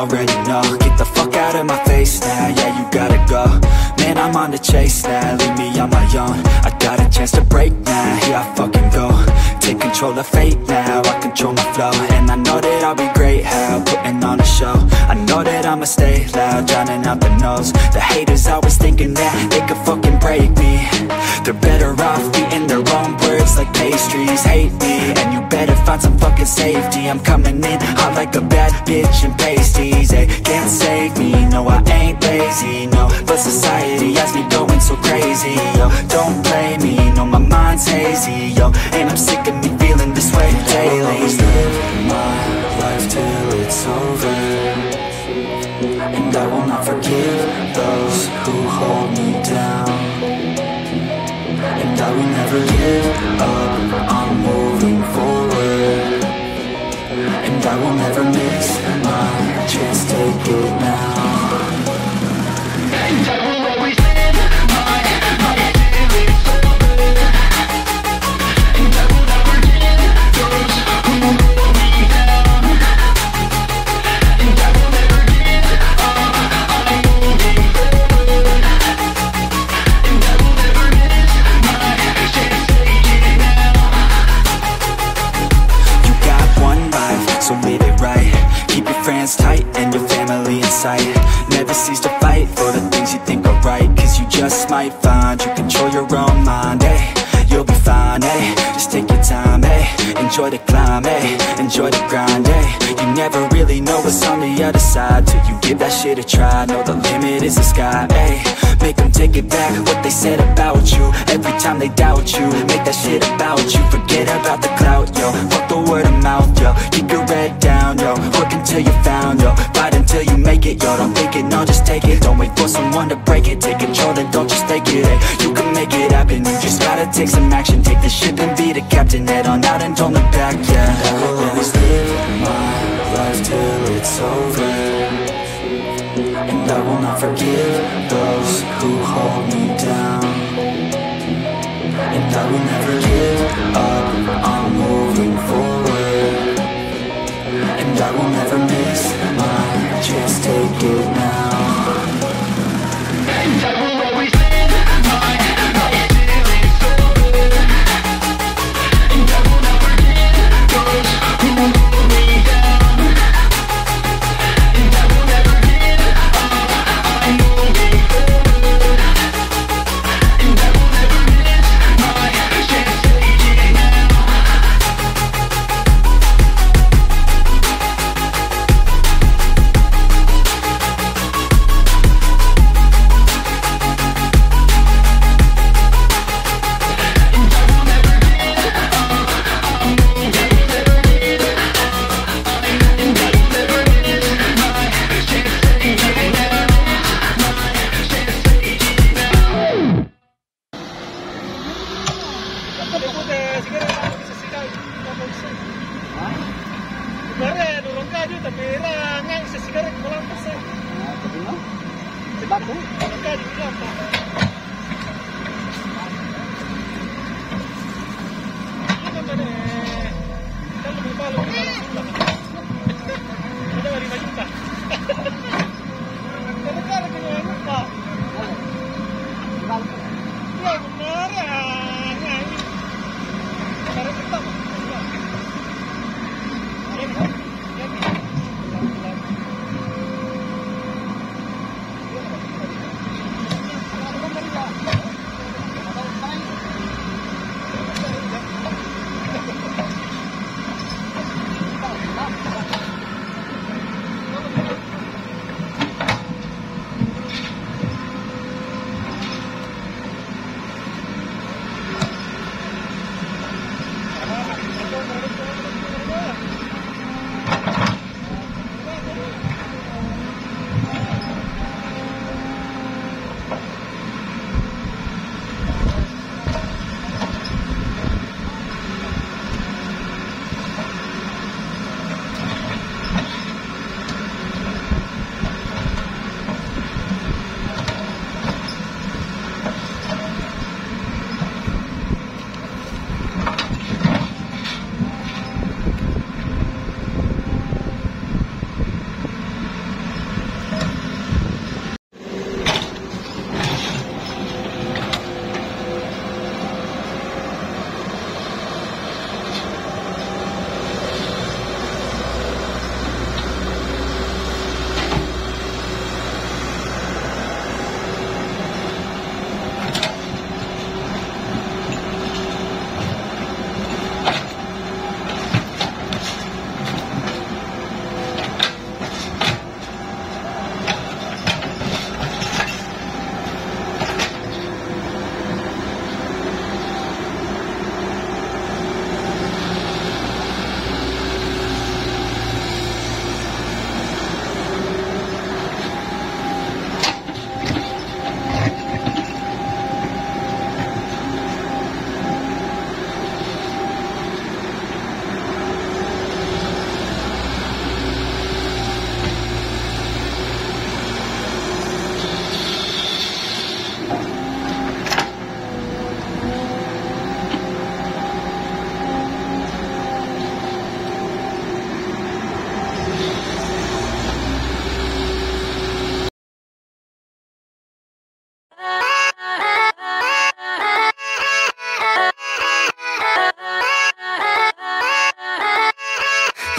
already know. Get the fuck out of my face now, yeah, you gotta go. Man, I'm on the chase now, leave me on my own. I got a chance to break now, here I fucking go. Take control of fate now, I control my flow. And I know that I'll be great, how, putting on a show. I know that I'ma stay loud, drowning out the noise. The haters always thinking that they could fucking break me. They're better off eating their own words like pastries. Hate me, and you better find some fucking safety. I'm coming in hot like a bad bitch and pasties. They can't save me, no, I ain't lazy, no. But society has me going so crazy, yo. Don't blame me, no, my mind's hazy, yo. And I'm sick of me feeling this way daily. I'll always live my life till it's over, and I will not forgive those who hold me down, and I will never give up on moving forward, and I will never miss my chance, take it now. And I will always live my life till it's over, and I will not forgive those who hold me down, and I will never give up on moving forward, and I will never miss my chance, take it now. You got one life, so live it right. Keep your friends tight and your family in sight. Never cease to fight for the things you think are right. Cause you just might find you control your own mind, eh? You'll be fine, eh? Just take your time, eh? Enjoy the climb, eh? Enjoy the grind, eh? You never really know what's on the other side till you give that shit a try. Know the limit is the sky, eh? Make them take it back, what they said about you. Every time they doubt you, make that shit about you. Forget about the clout, yo. Fuck the word of mouth, yo. Keep your head down, yo. Work until you're found, yo. Fight until you make it, yo. Don't think it, no, just take it. Don't wait for someone to break it. Take control, then don't just take it, ay. You can make it happen, you just gotta take some action. Take the ship and be the captain. Head on out and don't look back, yeah. I will always live my life till it's over, and I will not forgive those who hold me down, and I will never give up on moving forward, and I will never miss my chance, take it now. And I will always live my life till it's over, and I will not forgive those who hold me down, and I will never give up on moving forward, and I will never miss my chance, take it now.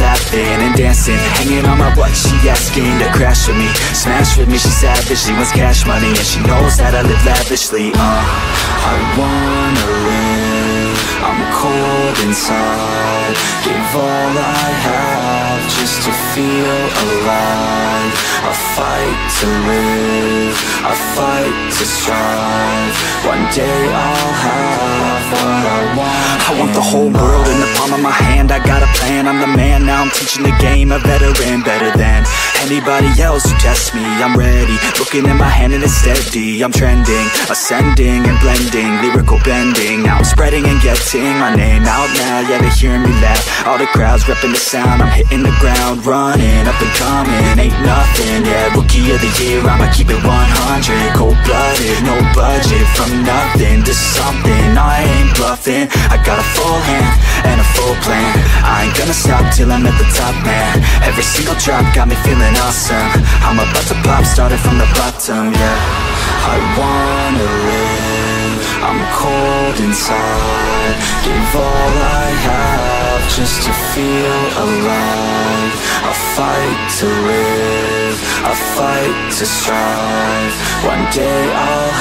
laughs. And dancing, hanging on my butt, she asking to crash with me. Smash with me, she's savage, she wants cash money, and she knows that I live lavishly. I wanna live, I'm cold inside. Give all I have just to feel alive. I fight to live, I fight to strive. One day I'll have what I want. I want the whole world in the palm of my hand. I got a plan, I'm the man, now I'm teaching the game. A veteran, better than anybody else who tests me. I'm ready, looking at my hand and it's steady. I'm trending, ascending and blending, lyrical bending. Now I'm spreading and getting my name out now. Yeah, they hearing me laugh, all the crowds repping the sound. I'm hitting the ground, running, up and coming, ain't nothing. Yeah, rookie of the year, I'ma keep it 100. Cold-blooded, no budget, from nothing to something. I ain't bluffing, I got a full hand and a full plan. I ain't gonna stop till I'm at the top, man. Every single drop got me feeling awesome. I'm about to pop, started from the bottom, yeah. I wanna live, I'm cold inside. Give all I have just to feel alive. I fight to live, I fight to strive. One day I'll